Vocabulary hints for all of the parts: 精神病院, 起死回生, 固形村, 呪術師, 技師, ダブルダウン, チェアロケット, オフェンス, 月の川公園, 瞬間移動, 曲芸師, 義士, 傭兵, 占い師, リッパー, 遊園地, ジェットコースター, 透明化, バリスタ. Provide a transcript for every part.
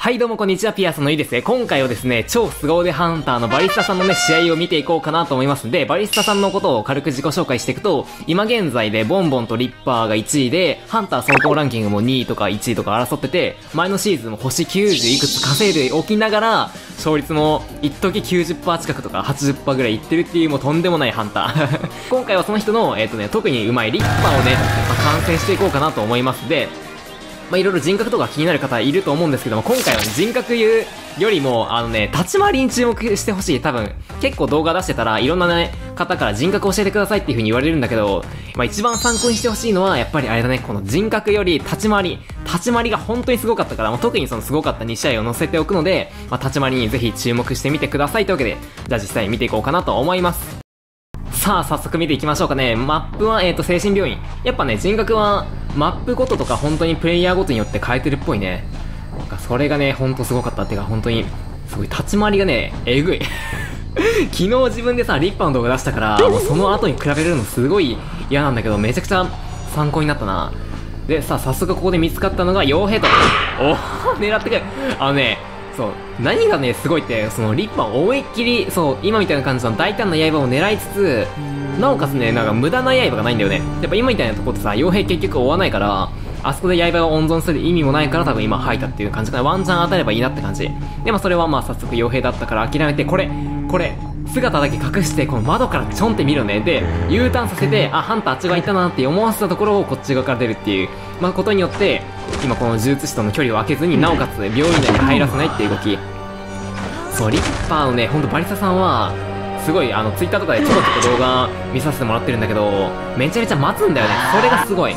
はいどうもこんにちは、ピアスのゆですね。今回はですね、超凄腕ハンターのバリスタさんのね、試合を見ていこうかなと思いますんで、バリスタさんのことを軽く自己紹介していくと、今現在でボンボンとリッパーが1位で、ハンター総合ランキングも2位とか1位とか争ってて、前のシーズンも星90いくつ稼いでおきながら、勝率も一時 90% 近くとか 80% ぐらいいってるっていう、もうとんでもないハンター。今回はその人の、特に上手いリッパーをね、観戦していこうかなと思いますで、いろいろ人格とか気になる方いると思うんですけども、今回は人格よりも、立ち回りに注目してほしい。多分、結構動画出してたら、いろんなね、方から人格教えてくださいっていう風に言われるんだけど、一番参考にしてほしいのは、やっぱりあれだね、この人格より立ち回り。立ち回りが本当にすごかったから、特にそのすごかった2試合を載せておくので、立ち回りにぜひ注目してみてくださいというわけで、じゃあ実際見ていこうかなと思います。さあ、早速見ていきましょうかね。マップは、精神病院。やっぱね、人格は、マップごととか本当にプレイヤーごとによって変えてるっぽいね。なんかそれがね、ほんとすごかったっていうか、本当に、すごい立ち回りがね、えぐい。昨日自分でさ、リッパーの動画出したから、もうその後に比べれるのすごい嫌なんだけど、めちゃくちゃ参考になったな。で、さあ、早速ここで見つかったのが、傭兵と。お狙ってくる。そう、何がね、すごいって、そのリッパーを思いっきり、そう、今みたいな感じの大胆な刃を狙いつつ、なおかつね、なんか無駄な刃がないんだよね。やっぱ今みたいなとこってさ、傭兵結局追わないから、あそこで刃を温存する意味もないから多分今吐いたっていう感じかな。ワンチャン当たればいいなって感じ。でもそれはまあ早速傭兵だったから諦めて、これ、姿だけ隠して、この窓からちょんって見るのね。で、U ターンさせて、あ、ハンターあっち側行ったなって思わせたところをこっち側から出るっていう、ことによって、今この呪術師との距離を空けずに、なおかつ病院内に入らせないっていう動き。そう、リッパーのね、ほんとバリスタさんは、すごい、ツイッターとかでちょこちょこ動画見させてもらってるんだけど、めちゃめちゃ待つんだよね。それがすごい。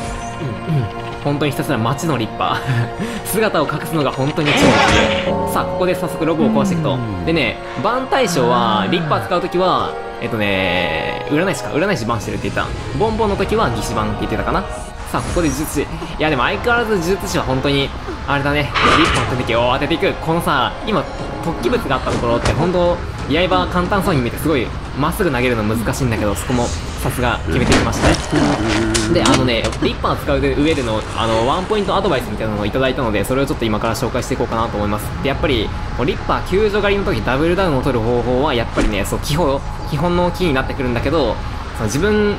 本当にひたすら待ちのリッパー。姿を隠すのが本当に超強い。さあ、ここで早速ログを壊していくと。でね、バン対象は、リッパー使うときは、占い師バンしてるって言った。ボンボンのときは、義士バンって言ってたかな。さあ、ここで術師。いや、でも相変わらず術師は本当に、あれだね、リッパーの時を当てていく。このさ、今、突起物があったところって、本当刃簡単そうに見えてすごいまっすぐ投げるの難しいんだけど、そこもさすが決めてきましたね。で、リッパー使う上でのワンポイントアドバイスみたいなのをいただいたので、それをちょっと今から紹介していこうかなと思います。で、やっぱりリッパー救助狩りの時ダブルダウンを取る方法はやっぱりね、そう基本のキーになってくるんだけど、その自分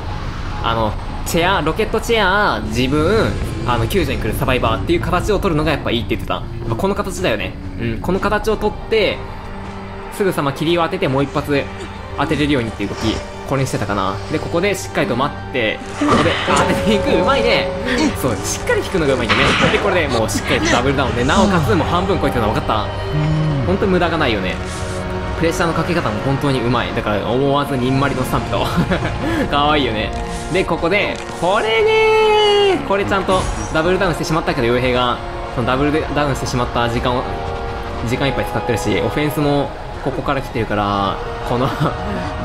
チェアロケットチェア自分救助に来るサバイバーっていう形を取るのがやっぱいいって言ってた。この形だよね。この形を取ってすぐさま霧を当ててもう一発当てれるようにっていう動き、これにしてたかな。で、ここでしっかりと待って、ここで当てていく。うまいね。そう、しっかり引くのがうまいんだね。で、これでもうしっかりとダブルダウンで、なおかつもう半分超えてるの分かった。本当に無駄がないよね。プレッシャーのかけ方も本当にうまい。だから思わずにんまりのスタンプとかわいいよね。で、ここでこれねー、これちゃんとダブルダウンしてしまったけど、傭兵がそのダブルダウンしてしまった時間いっぱい使ってるし、オフェンスもここから来てるから、この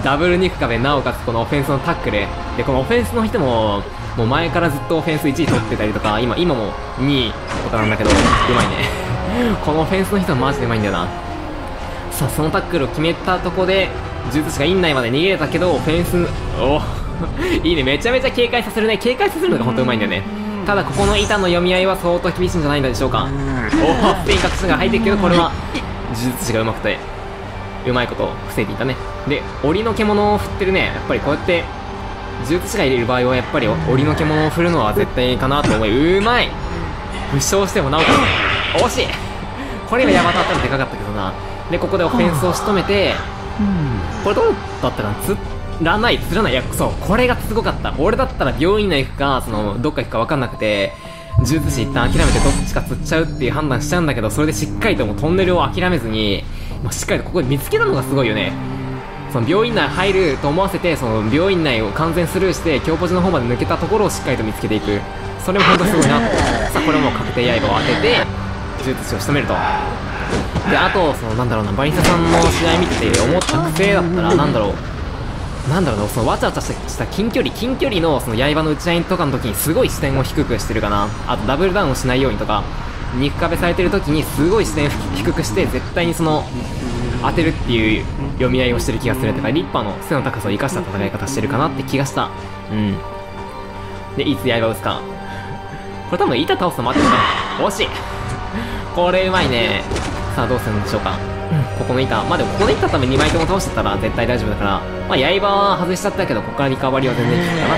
ダブル肉壁、なおかつこのオフェンスのタックルで、このオフェンスの人ももう前からずっとオフェンス1位取ってたりとか、今も2位とかなんだけど、うまいね。このオフェンスの人もマジでうまいんだよな。さあ、そのタックルを決めたとこで術師が院内まで逃げれたけど、オフェンスおいいね。めちゃめちゃ警戒させるね。警戒させるのが本当うまいんだよね。ただここの板の読み合いは相当厳しいんじゃないでしょうか。おお、スペイン隠しが入ってるけど、これは術師がうまくてうまいこと防いでいたね。で、檻の獣を振ってるね。やっぱりこうやって術師が入れる場合はやっぱり檻の獣を振るのは絶対かなと思い、うまい。負傷してもなおかつ惜しい。これがヤバタったらでかかったけどな。で、ここでオフェンスを仕留めて、これどうだったかな、釣らない。いや、そう、これがすごかった。俺だったら病院内行くか、どっか行くか分かんなくて、術師一旦諦めてどっちか釣っちゃうっていう判断しちゃうんだけど、それでしっかりともうトンネルを諦めずに、しっかりとここで見つけたのがすごいよね。その病院内入ると思わせて、その病院内を完全スルーして強ポジの方まで抜けたところをしっかりと見つけていく。それも本当すごいな。さあ、これも確定刃を当てて術師を仕留めると。で、あとバリスタさんの試合見てて思った癖だったら、なんだろうな、そのわちゃわちゃした近距離のその刃の打ち合いとかの時にすごい視点を低くしてるかな。あとダブルダウンをしないようにとか、肉壁されてる時にすごい視点低くして絶対に当てるっていう読み合いをしてる気がする。だからリッパーの背の高さを生かした戦い方してるかなって気がした。で、いつ刃を打つか、これ多分板倒すの待ってるね。惜しい。これうまいね。さあどうするんでしょうか。ここもいた。まあでもここでいったため2枚とも倒してたら絶対大丈夫だから、まあ刃は外しちゃったけど、ここからリカバリーは全然効くかな。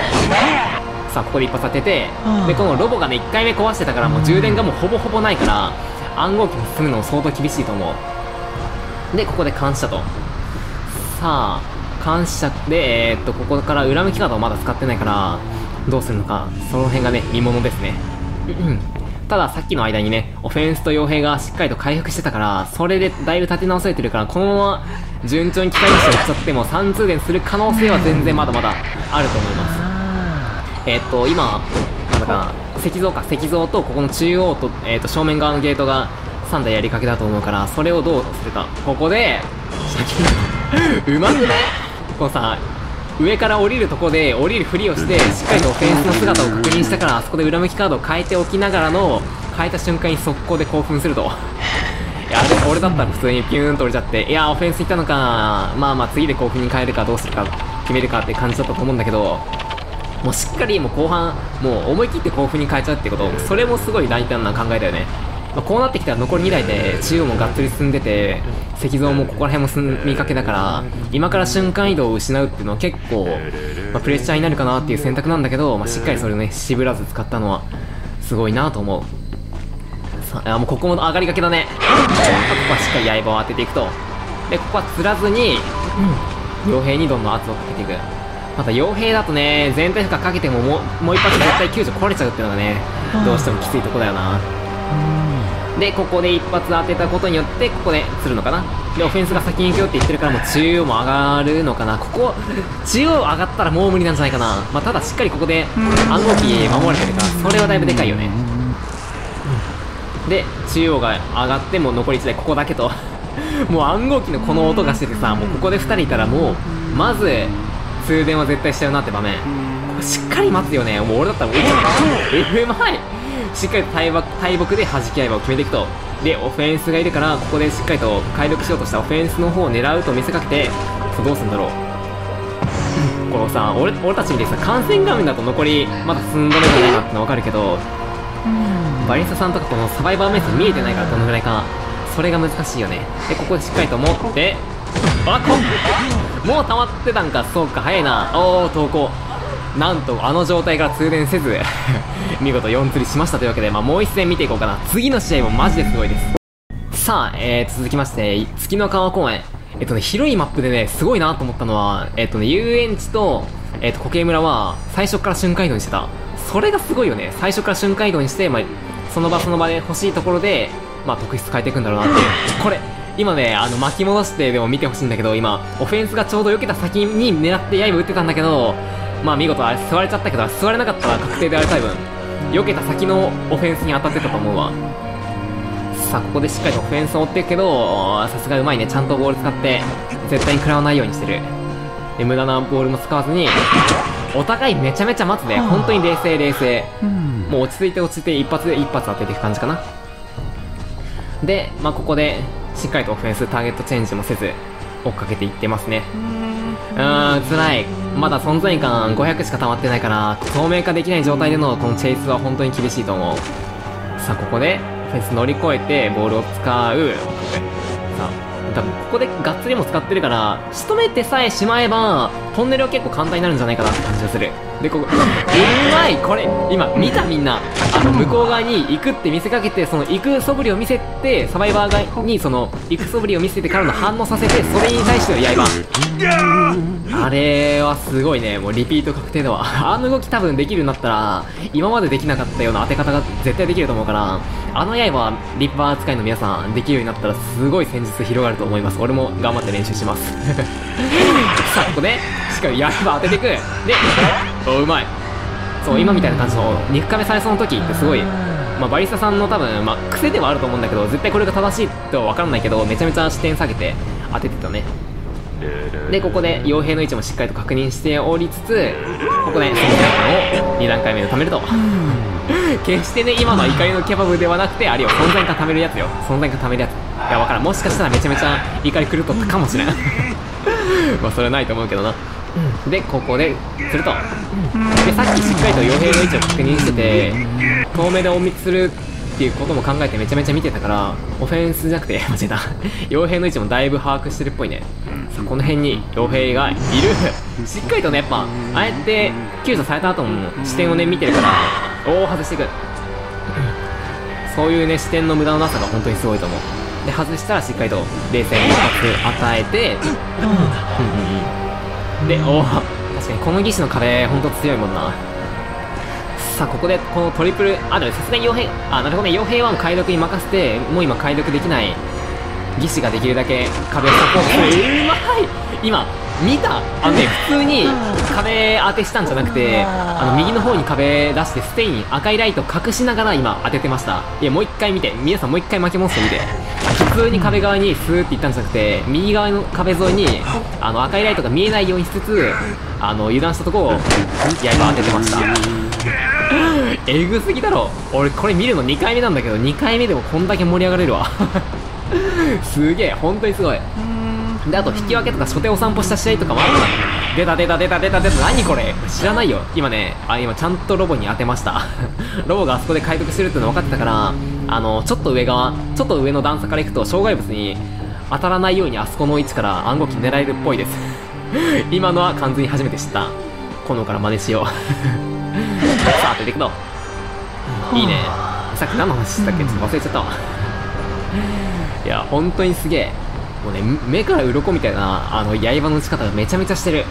さあここで一発当てて、でこのロボがね1回目壊してたから、もう充電がもうほぼほぼないから、暗号機も進むのも相当厳しいと思う。でここで感謝と、さあ感謝でここから裏向き方をまだ使ってないからどうするのか、その辺がね見ものですね。たださっきの間にねオフェンスと傭兵がしっかりと回復してたから、それでだいぶ立て直されてるから、このまま順調に機械出しをしちゃっても3通電する可能性は全然まだまだあると思います。今なんだかな、石像か、石像とここの中央と、正面側のゲートが3台やりかけだと思うから、それをどうするか。ここでうまくね、このさ上から降りるとこで降りるふりをして、しっかりとオフェンスの姿を確認したから、あそこで裏向きカードを変えておきながらの、変えた瞬間に速攻で興奮すると。いやでも俺だったら普通にピューンと降りちゃって、いやオフェンスいったのか、まあまあ次で興奮に変えるかどうするか決めるかって感じだったと思うんだけど、もうしっかりもう後半もう思い切って興奮に変えちゃうってこと、それもすごい大胆な考えだよね。まあこうなってきたら残り2台で中央もがっつり進んでて、石像もここら辺も進みかけだから、今から瞬間移動を失うっていうのは結構、まあ、プレッシャーになるかなっていう選択なんだけど、まあ、しっかりそれをね渋らず使ったのはすごいなと思う。さあもうここも上がりがけだね。ここはしっかり刃を当てていくと。でここは釣らずに傭兵にどんどん圧をかけていく。また傭兵だとね全体負荷かけてももう一発絶対救助壊れちゃうっていうのがねどうしてもきついとこだよな。でここで一発当てたことによって、ここで釣るのかな。でオフェンスが先に行くよって言ってるから、もう中央も上がるのかな。ここ中央上がったらもう無理なんじゃないかな。まあ、ただしっかりここで暗号機守られてるから、それはだいぶでかいよね。で中央が上がっても残り1台ここだけと。もう暗号機のこの音がしててさ、もうここで2人いたらもうまず通電は絶対しちゃうなって場面。ここしっかり待つよね。もう俺だったらもうFMIしっかりと大木で弾き合いを決めていくと。でオフェンスがいるから、ここでしっかりと回復しようとしたオフェンスの方を狙うと見せかけて、どうするんだろう。このさ 俺たち見てさ、観戦画面だと残りまだ進んどるんじゃないかっての分かるけど、バリスタさんとかこのサバイバー目線見えてないからどのぐらいか、それが難しいよね。でここでしっかりと持って、あっもう溜まってたんか、そうか早いな。おお投降、なんとあの状態から通電せず見事4釣りしましたというわけで、まあ、もう一戦見ていこうかな。次の試合もマジですごいです。さあ、続きまして月の川公園、広いマップでねすごいなと思ったのは、遊園地と、固形村は最初から瞬間移動にしてた。それがすごいよね。最初から瞬間移動にして、まあ、その場その場で欲しいところで、まあ、特質変えていくんだろうなっていう。これ今ね巻き戻してでも見てほしいんだけど、今オフェンスがちょうど避けた先に狙って刃打ってたんだけど、まあ見事あれ吸われちゃったけど、吸われなかったら確定であれ多分避けた先のオフェンスに当たってたと思うわ。さあここでしっかりとオフェンスを追っていくけど、さすがうまいね。ちゃんとボール使って絶対に食らわないようにしてる。で無駄なボールも使わずに、お互いめちゃめちゃ待つね。本当に冷静冷静、もう落ち着いて落ち着いて一発で一発当てていく感じかな。でまあここでしっかりとオフェンスターゲットチェンジもせず追っかけていってますね。辛い。まだ存在感500しか溜まってないから、透明化できない状態でのこのチェイスは本当に厳しいと思う。さあここでフェンス乗り越えてボールを使う。さあ多分ここでがっつりも使ってるから、仕留めてさえしまえばトンネルは結構簡単になるんじゃないかなって感じがする。でここうまい。これ今見たみんな、向こう側に行くって見せかけて、その行く素振りを見せて、サバイバー側にその行く素振りを見せてからの反応させて、それに対しての刃、あれはすごいね。もうリピート確定だわ。あの動き多分できるようになったら今までできなかったような当て方が絶対できると思うから、あの刃リッパー使いの皆さんできるようになったらすごい戦術広がると思います。俺も頑張って練習しますさあここでしっかり刃当てていく。でおうまい。そう今みたいな感じの肉壁最初の時ってすごい、まあ、バリスタさんの多分、まあ、癖ではあると思うんだけど、絶対これが正しいとは分からないけど、めちゃめちゃ視点下げて当ててたね。でここで傭兵の位置もしっかりと確認しておりつつ、ここで存在感を2段階目で貯めると決してね今の怒りのケバブではなくて、あるいは存在感貯めるやつよ。存在感貯めるやつ、いや分からん、もしかしたらめちゃめちゃ怒り狂っとったかもしれないまあそれはないと思うけどな。でここですると、でさっきしっかりと傭兵の位置を確認してて、遠目で隠密するってっていうことも考えてめちゃめちゃ見てたから、オフェンスじゃなくて間違えた傭兵の位置もだいぶ把握してるっぽいね。さあこの辺に傭兵がいるしっかりとね、やっぱああやって救助された後も視点をね見てるから、おお外していくそういうね視点の無駄のなさが本当にすごいと思う。で外したらしっかりと冷静に一発与えてでおお確かにこの技師の壁本当強いもんな。さあここでこのトリプルあでもさすがに傭兵あなるほどね傭兵は解読に任せて、もう今解読できない技師ができるだけ壁をサポートする。うまい今見たあのね普通に壁当てしたんじゃなくて、右の方に壁出してステイに赤いライト隠しながら今当ててました。いやもう一回見て皆さん、もう一回負けモンスター見て、普通に壁側にスーっていったんじゃなくて右側の壁沿いに赤いライトが見えないようにしつつ油断したとこをや今当ててましたえぐすぎだろ。俺これ見るの2回目なんだけど、2回目でもこんだけ盛り上がれるわすげえ本当にすごい。であと引き分けとか初手お散歩した試合とかもあるから出た出た出た出た出た何これ知らないよ。今ね今ちゃんとロボに当てましたロボがあそこで解読してるっての分かってたから、ちょっと上の段差からいくと障害物に当たらないようにあそこの位置から暗号機狙えるっぽいです今のは完全に初めて知った。今度から真似しようさあ出てくのいいね。さっき何の話したっけちょっと忘れちゃったわいや本当にすげえ、もうね目から鱗みたいな刃の打ち方がめちゃめちゃしてる。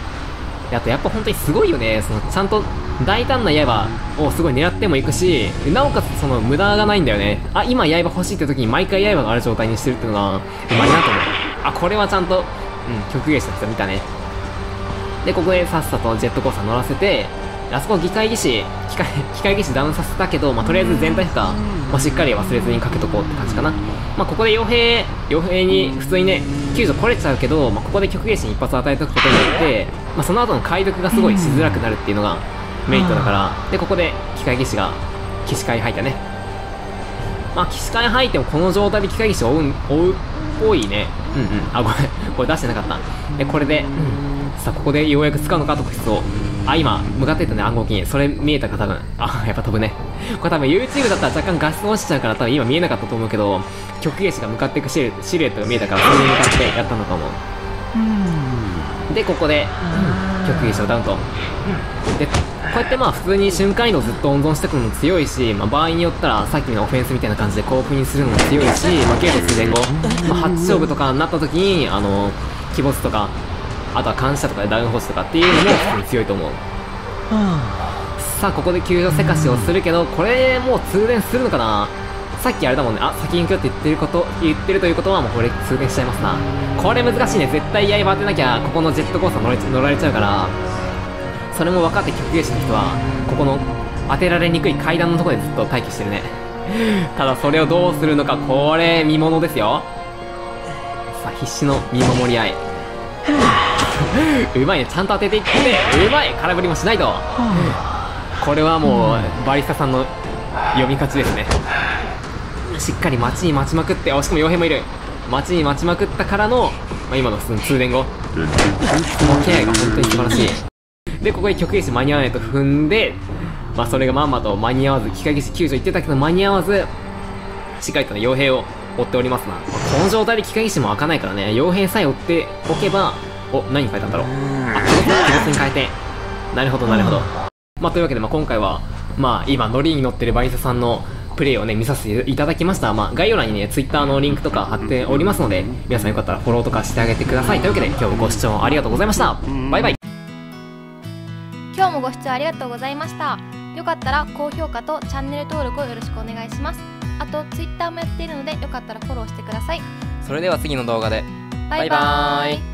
あとやっぱ本当にすごいよね、ちゃんと大胆な刃をすごい狙ってもいくし、なおかつ無駄がないんだよね。あ今刃欲しいって時に毎回刃がある状態にしてるっていうのがうまいなと思う。あこれはちゃんと曲芸した人見たね。でここでさっさとジェットコースター乗らせて、あそこ機械技師ダウンさせたけど、とりあえず全体負荷、しっかり忘れずにかけとこうって感じかな。ここで傭兵に普通にね救助来れちゃうけど、ここで曲芸師に一発与えておくことによって、その後の解読がすごいしづらくなるっていうのがメリットだから。でここで機械技師が起死回入ったね。起死回入ってもこの状態で機械技師を追うっぽいね。あごめんこれ出してなかった。でこれで、さあここでようやく使うのか特質を。今向かってったね暗号機に。それ見えたか多分。やっぱ飛ぶねこれ多分 YouTube だったら若干画質落ちちゃうから多分今見えなかったと思うけど、曲芸師が向かっていくシルエットが見えたから、それに向かってやったのかも。でここで曲芸師をダウンと。でこうやって普通に瞬間移動ずっと温存してくのも強いし、場合によったらさっきのオフェンスみたいな感じで興奮にするのも強いし、ゲーム数年後初勝負とかになった時に鬼没とか、あとは感謝とかでダウンホースとかっていうのも普通に強いと思う。さあここで救助せかしをするけど、これもう通電するのかな。さっきあれだもんね、先に行くよって言ってるということはもうこれ通電しちゃいますな。これ難しいね、絶対刃当てなきゃここのジェットコースター乗られちゃうから、それも分かって曲芸師の人はここの当てられにくい階段のところでずっと待機してるねただそれをどうするのか、これ見ものですよ。さあ必死の見守り合いうまいね、ちゃんと当てていってうまい、空振りもしないとこれはもうバリスタさんの読み勝ちですね。しっかり待ちに待ちまくって、しかも傭兵もいる、待ちに待ちまくったからの、今の通電後のケアが本当に素晴らしい。でここで曲芸師間に合わないと踏んで、それがまんまと間に合わず、機械技師救助行ってたけど間に合わず、しっかりと傭兵を追っておりますな。この状態で機械技師も開かないからね、傭兵さえ追っておけば、何変えたんだろう。気持ちに変えて、なるほどなるほど。というわけで、今回は、今ノリに乗ってるバリスタさんのプレイをね見させていただきました。概要欄にね Twitter のリンクとか貼っておりますので、皆さんよかったらフォローとかしてあげてください。というわけで今日もご視聴ありがとうございました。バイバイ。今日もご視聴ありがとうございました。よかったら高評価とチャンネル登録をよろしくお願いします。あと Twitter もやっているので、よかったらフォローしてください。それでは次の動画でバイバーイ。